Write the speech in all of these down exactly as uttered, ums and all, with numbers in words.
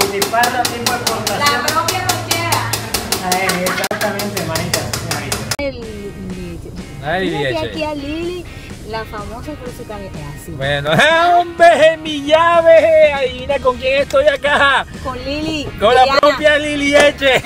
Butifarras tipo exportación. La propia cochera. Exactamente, manita, manita. El... La Lili Eche. Aquí a Lili, la famosa por su camioneta. Así. Bueno, ¡hombre, mi llave! Adivina con quién estoy acá. Con Lili. Con Liliana. La propia Lili Eche.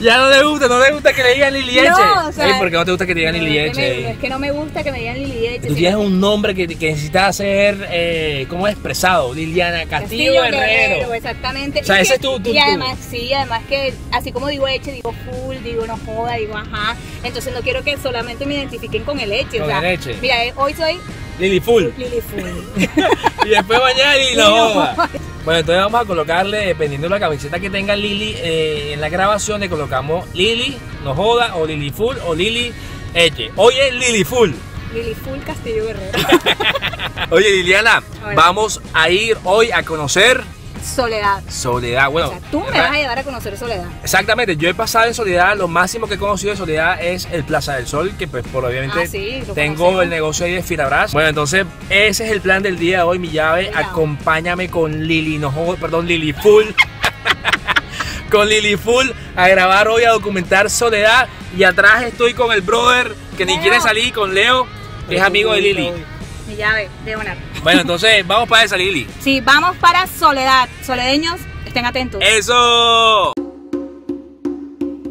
Ya no le gusta, no le gusta que le digan Lili Eche. No, o sea, ¿por qué no te gusta que te digan Lili Eche? Es que no me gusta que me digan Lili Eche. Tú tienes un nombre que, que necesitas ser, eh, ¿cómo es expresado? Liliana Castillo, Castillo Herrero. Herrero. Exactamente. O sea, y ese que, es tú, tú, Y tú. además, sí, además que así como digo Eche, digo full, digo no joda, digo ajá. Entonces no quiero que solamente me identifiquen con el Eche. Con o sea, el Eche. Mira, eh, hoy soy... Lili Full. Lili Full. Y después mañana Lili la bomba. Bueno, entonces vamos a colocarle, dependiendo de la camiseta que tenga Lili, eh, en la grabación le colocamos Lili, no joda, o Lili Full, o Lili Eche. Oye, Lili Full. Lili Full Castillo Guerrero. Oye, Liliana, Hola. vamos a ir hoy a conocer... Soledad. Soledad, bueno. O sea, tú me ¿verdad? vas a llevar a conocer Soledad. Exactamente, yo he pasado en Soledad, lo máximo que he conocido de Soledad es el Plaza del Sol, que pues por obviamente ah, sí, tengo conocemos. el negocio ahí de Butifarras. Bueno, entonces ese es el plan del día de hoy, mi llave, Mira. acompáñame con Lili, no, perdón, Lili Full. Con Lili Full a grabar hoy, a documentar Soledad, y atrás estoy con el brother que Leo. ni quiere salir, con Leo, que es amigo de Lili. Mi llave, de donar. Bueno, entonces, ¿vamos para esa, Lili? Sí, vamos para Soledad. Soledeños, estén atentos. ¡Eso!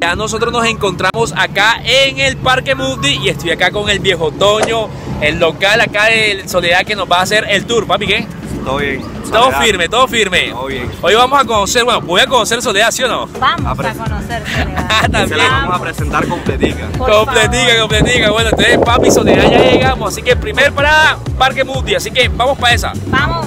Ya nosotros nos encontramos acá en el Parque Muvdi y estoy acá con el viejo Toño, el local acá de Soledad que nos va a hacer el tour. ¿Papi qué? Todo bien. Todo Soledad. firme, todo firme. Todo bien. Hoy vamos a conocer, bueno, voy a conocer Soledad, ¿sí o no? Vamos a, a conocer Soledad. Ah, también. Se la vamos a presentar completica. Por completica, favor. completica. Bueno, entonces, papi, Soledad ya llegamos. Así que primer parada, Parque Muvdi. Así que vamos para esa. Vamos.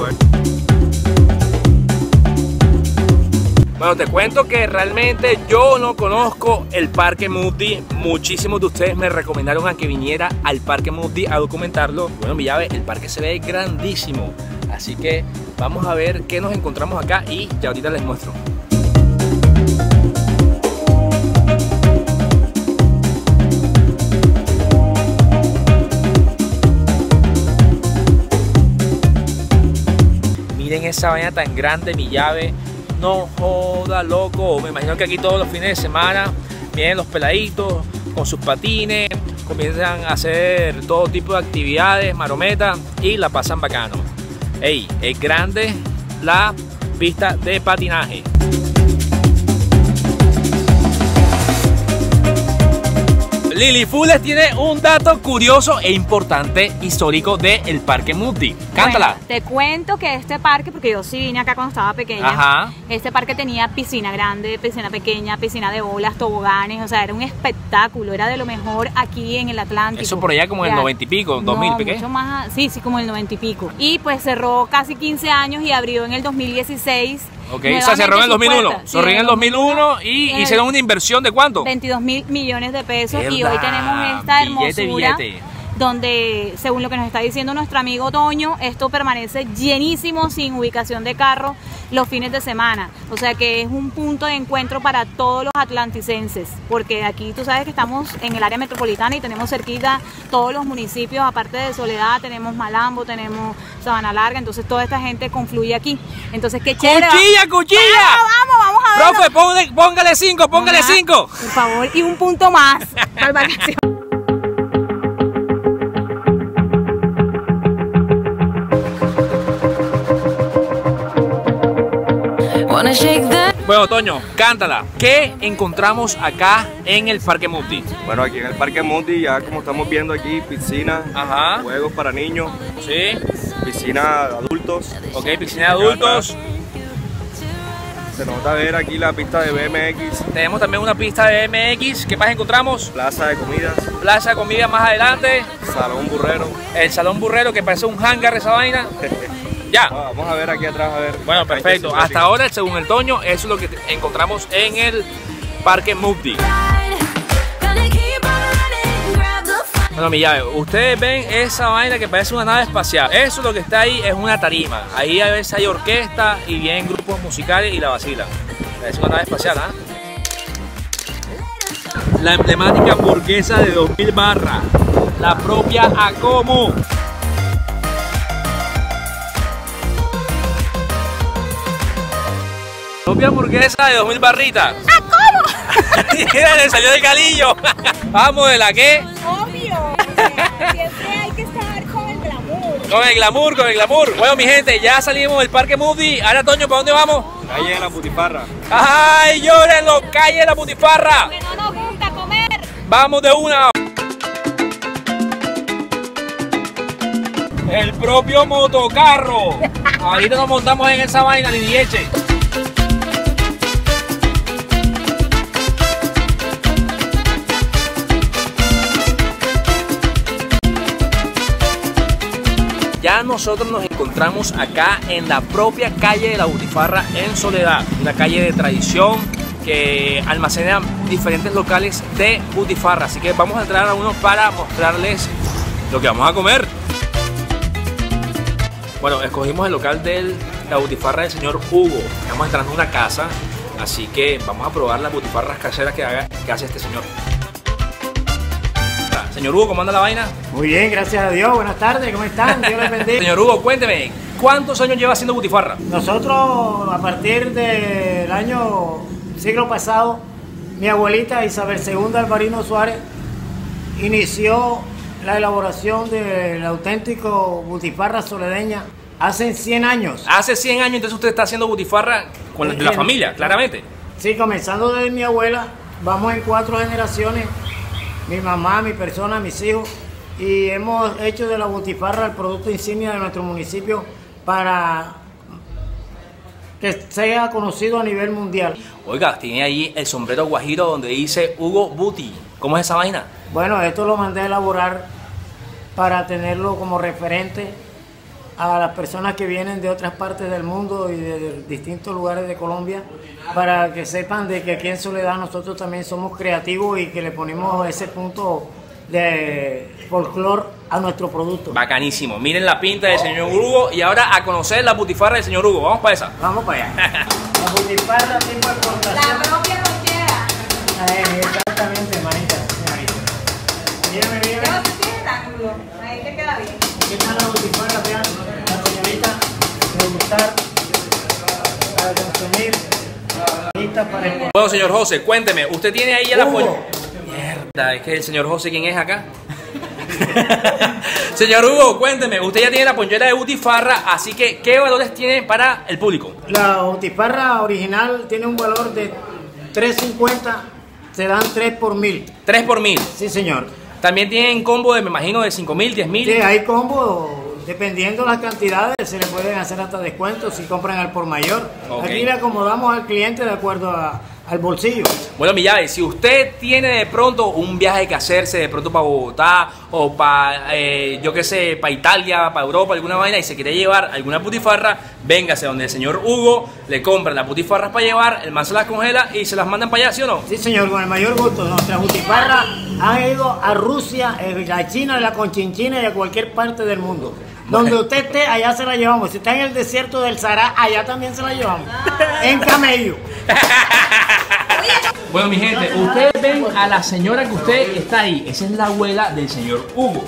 Bueno, te cuento que realmente yo no conozco el Parque Muvdi. Muchísimos de ustedes me recomendaron a que viniera al Parque Muvdi a documentarlo. Bueno, mi llave, el parque se ve grandísimo. Así que vamos a ver qué nos encontramos acá y ya ahorita les muestro. Miren esa vaina tan grande, mi llave. No joda, loco. Me imagino que aquí todos los fines de semana vienen los peladitos con sus patines, comienzan a hacer todo tipo de actividades, marometas, y la pasan bacano. Ey, es grande la pista de patinaje. Lili Full les tiene un dato curioso e importante histórico del Parque Muvdi. Cántala. Bueno, te cuento que este parque, porque yo sí vine acá cuando estaba pequeña, Ajá. este parque tenía piscina grande, piscina pequeña, piscina de olas, toboganes, o sea, era un espectáculo, era de lo mejor aquí en el Atlántico. Eso por allá como en el noventa y pico, dos mil, no, ¿pequé? Mucho más, sí, sí, como en el noventa y pico. Y pues cerró casi quince años y abrió en el dos mil dieciséis. Ok, o sea, cerró en el dos mil uno, cerró sí, en el dos mil uno y el... hicieron una inversión de ¿cuánto? veintidós mil millones de pesos, y hoy tenemos esta billete, hermosura billete. donde, según lo que nos está diciendo nuestro amigo Toño, esto permanece llenísimo sin ubicación de carro los fines de semana. O sea que es un punto de encuentro para todos los atlanticenses, porque aquí tú sabes que estamos en el área metropolitana y tenemos cerquita todos los municipios, aparte de Soledad, tenemos Malambo, tenemos Sabana Larga, entonces toda esta gente confluye aquí. Entonces, qué chévere. ¡Cuchilla, cuchilla! ¡Vamos, vamos, vamos a ver! Profe, póngale cinco, póngale Una, cinco. Por favor, y un punto más. Bueno, Toño, cántala. ¿Qué encontramos acá en el Parque Muvdi? Bueno, aquí en el Parque Muvdi, ya como estamos viendo aquí, piscina, Ajá. juegos para niños, sí, piscina de adultos. Ok, piscina de adultos. Se nos va a ver aquí la pista de B M X. Tenemos también una pista de B M X. ¿Qué más encontramos? Plaza de comidas. Plaza de comidas más adelante. Salón burrero. El salón burrero que parece un hangar esa vaina. Ya. Ah, vamos a ver aquí atrás, a ver. Bueno, perfecto. Hasta ahora, según el Toño, eso es lo que encontramos en el Parque Muvdi. Bueno, mi llave, ustedes ven esa vaina que parece una nave espacial. Eso lo que está ahí es una tarima. Ahí a veces hay orquesta y vienen grupos musicales y la vacilan. Es una nave espacial, ¿ah? ¿eh? La emblemática hamburguesa de dos mil barras. La propia ACOMU. Propia hamburguesa de dos mil barritas. ¡Ah, cómo! Mira, le salió del galillo. Vamos, ¿de la qué? Obvio. O sea, siempre hay que estar con el glamour. Con el glamour, con el glamour. Bueno, mi gente, ya salimos del Parque Muvdi. Ahora, Toño, ¿para dónde vamos? Calle de la Butifarra. ¡Ay, llórenlo! ¡Calle de la Butifarra! Que no nos gusta comer. Vamos de una. El propio motocarro. Ahorita nos montamos en esa vaina, Lili Eche. Ya nosotros nos encontramos acá en la propia calle de la Butifarra en Soledad, una calle de tradición que almacena diferentes locales de Butifarra, así que vamos a entrar a uno para mostrarles lo que vamos a comer. Bueno, escogimos el local de la Butifarra del señor Hugo, estamos entrando a una casa, así que vamos a probar las butifarras caseras que, haga, que hace este señor. Señor Hugo, ¿cómo anda la vaina? Muy bien, gracias a Dios. Buenas tardes, ¿cómo están? Dios les bendiga. Señor Hugo, cuénteme, ¿cuántos años lleva haciendo butifarra? Nosotros, a partir del año, siglo pasado, mi abuelita Isabel segunda Alvarino Suárez inició la elaboración del auténtico butifarra soledeña hace cien años. Hace cien años, entonces usted está haciendo butifarra con la, la familia, claramente. Sí, comenzando desde mi abuela, vamos en cuatro generaciones. Mi mamá, mi persona, mis hijos, y hemos hecho de la butifarra el producto insignia de nuestro municipio para que sea conocido a nivel mundial. Oiga, tiene ahí el sombrero guajiro donde dice Hugo Buti. ¿Cómo es esa vaina? Bueno, esto lo mandé a elaborar para tenerlo como referente a las personas que vienen de otras partes del mundo y de distintos lugares de Colombia, para que sepan de que aquí en Soledad nosotros también somos creativos y que le ponemos ese punto de folclore a nuestro producto. Bacanísimo, miren la pinta del señor Hugo y ahora a conocer la butifarra del señor Hugo, vamos para esa. Vamos para allá. La butifarra tipo de exportación. La propia nos queda. Eh, exactamente, manita, señorita. Mírame, mírame. No se sienta, Hugo, ahí te queda bien. Aquí está la butifarra, vean. Para consumir, para... Bueno, señor José, cuénteme, usted tiene ahí el apoyo. Mierda, es que el señor José, ¿quién es acá? Señor Hugo, cuénteme, usted ya tiene la ponchera de butifarra, así que ¿qué valores tiene para el público? La butifarra original tiene un valor de tres cincuenta, se dan tres por mil. ¿tres por mil? Sí, señor. También tienen combo de, me imagino, de cinco mil, diez mil. Sí, hay combo. Dependiendo las cantidades, se le pueden hacer hasta descuentos si compran al por mayor. Okay. Aquí le acomodamos al cliente de acuerdo a, al bolsillo. Bueno, mi llave, si usted tiene de pronto un viaje que hacerse de pronto para Bogotá o para, eh, yo qué sé, para Italia, para Europa, alguna vaina, y se quiere llevar alguna butifarra, véngase donde el señor Hugo, le compran las butifarras para llevar, el man se las congela y se las mandan para allá, ¿sí o no? Sí, señor, con el mayor gusto. Nuestras butifarras han ido a Rusia, a China, a la Conchinchina y a cualquier parte del mundo. Donde usted esté, allá se la llevamos. Si está en el desierto del Sahara, allá también se la llevamos. En camello. Bueno, mi gente, ustedes ven a la señora que usted está ahí. Esa es la abuela del señor Hugo.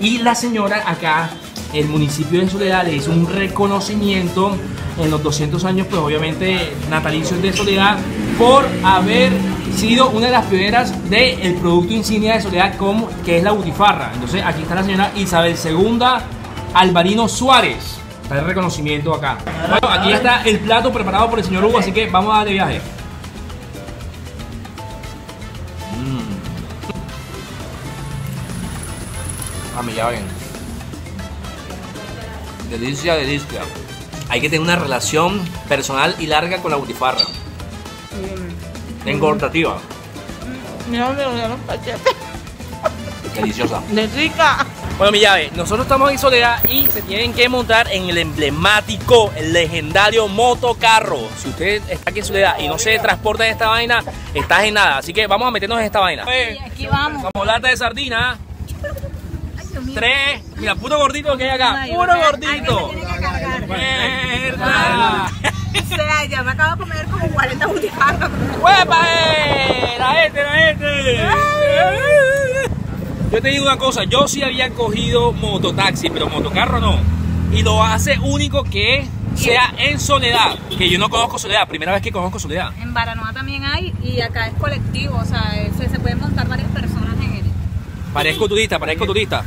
Y la señora acá, el municipio de Soledad, le hizo un reconocimiento en los doscientos años, pues obviamente natalicios de Soledad, por haber sido una de las pioneras del producto insignia de Soledad, como, que es la butifarra. Entonces, aquí está la señora Isabel segunda Alvarino Suárez, está el reconocimiento acá. Bueno, aquí está el plato preparado por el señor Hugo, así que vamos a darle viaje. Mm. Ah, me ya ven. Delicia, delicia. Hay que tener una relación personal y larga con la butifarra. Mm. Engordativa. Mm. Mira, me olvidaron pachetes. Deliciosa. De rica. Bueno, mi llave, nosotros estamos en Soledad y se tienen que montar en el emblemático, el legendario motocarro. Si usted está aquí en Soledad y no se transporta en esta vaina, está en nada. Así que vamos a meternos en esta vaina. Sí, aquí vamos. Vamos, lata de sardina. Ay, Tres. Mira, puro gordito que hay acá. Puro gordito. ¡Mierda! O sea, ya me acabo de comer como cuarenta butifarras. ¡Huepa! ¡La este, la este! Ay. Yo te digo una cosa, yo sí había cogido mototaxi, pero motocarro no. Y lo hace único que sea en Soledad, que yo no conozco Soledad, primera vez que conozco Soledad. En Baranoa también hay, y acá es colectivo, o sea, se, se pueden montar varias personas en él. Parezco turista, parezco turista.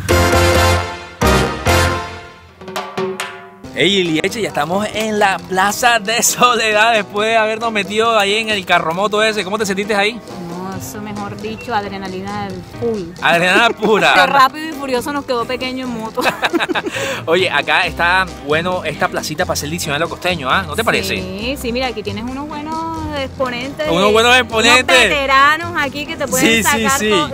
Hey Lili Eche, ya estamos en la Plaza de Soledad después de habernos metido ahí en el carromoto ese. ¿Cómo te sentiste ahí? No, eso mejor dicho, adrenalina full. Adrenalina pura. Qué rápido y furioso nos quedó pequeño en moto. Oye, acá está bueno esta placita para hacer el diccionario costeño, ¿ah? ¿eh? ¿No te parece? Sí, sí, mira, aquí tienes unos buenos exponentes. Unos buenos exponentes. Unos veteranos aquí que te pueden sí, sacar sí, sí. Todo,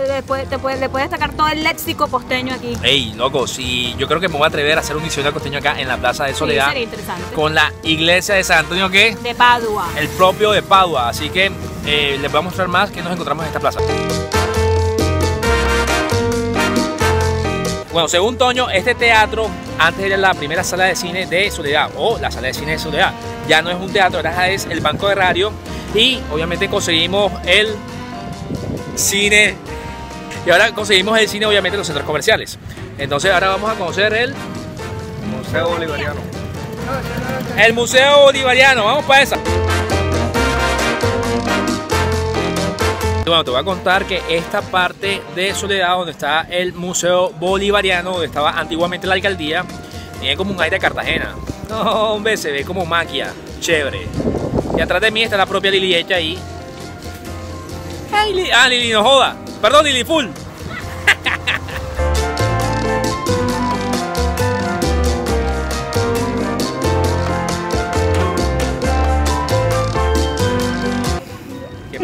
te puede, le puedes sacar todo el léxico costeño aquí. Ey, loco, sí, yo creo que me voy a atrever a hacer un diccionario costeño acá en la Plaza de Soledad, sí, sería interesante. Con la iglesia de San Antonio ¿qué? De Padua, el propio de Padua, así que eh, les voy a mostrar más que nos encontramos en esta plaza. Bueno, según Toño, este teatro antes era la primera sala de cine de Soledad o la sala de cine de Soledad, ya no es un teatro, ahora es el banco agrario y obviamente conseguimos el cine y ahora conseguimos el cine obviamente en los centros comerciales. Entonces ahora vamos a conocer el Museo Bolivariano. El Museo Bolivariano, vamos para esa. Bueno, te voy a contar que esta parte de Soledad, donde está el Museo Bolivariano, donde estaba antiguamente la alcaldía, tiene como un aire de Cartagena. No, hombre, se ve como maquia, chévere. Y atrás de mí está la propia Lili Eche ahí. Ay, Lili. Ah, Lili, no joda. Perdón, Lili Full.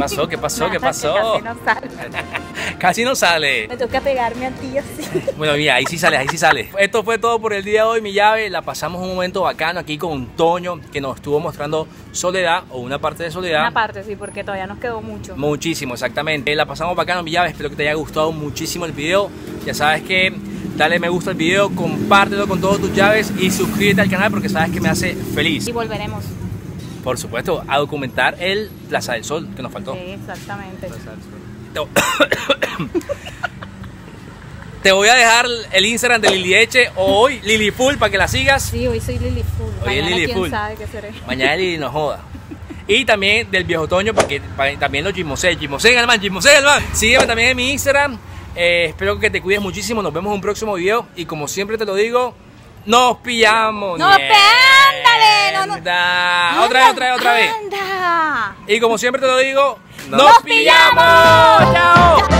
¿Qué pasó? ¿Qué pasó? Nada, ¿Qué pasó? Casi no sale. Casi no sale. Me toca pegarme a ti así. Bueno, mira, ahí sí sale, ahí sí sale. Esto fue todo por el día de hoy, mi llave. La pasamos un momento bacano aquí con Toño, que nos estuvo mostrando Soledad o una parte de Soledad. Una parte, sí, porque todavía nos quedó mucho. Muchísimo, exactamente. La pasamos bacano, mi llave. Espero que te haya gustado muchísimo el video. Ya sabes que dale me gusta al video, compártelo con todos tus llaves y suscríbete al canal porque sabes que me hace feliz. Y volveremos. Por supuesto, a documentar el Plaza del Sol, que nos faltó. Sí, exactamente. Plaza del Sol. Te voy a dejar el Instagram de Lili Eche o hoy Lili Full para que la sigas. Sí, hoy soy Lili Full. Hoy mañana es Lili Full. Sabe qué seré. Mañana Lili no joda. Y también del viejo Toño, porque también lo chismosé. Chismosé, hermano, chismosé, hermano. Sígueme también en mi Instagram. Eh, espero que te cuides muchísimo. Nos vemos en un próximo video. Y como siempre te lo digo, nos pillamos. ¡Nos pillamos! No, no. Anda. Otra vez, otra vez, otra vez. Anda. Y como siempre te lo digo, ¡nos, nos pillamos! ¡Chao!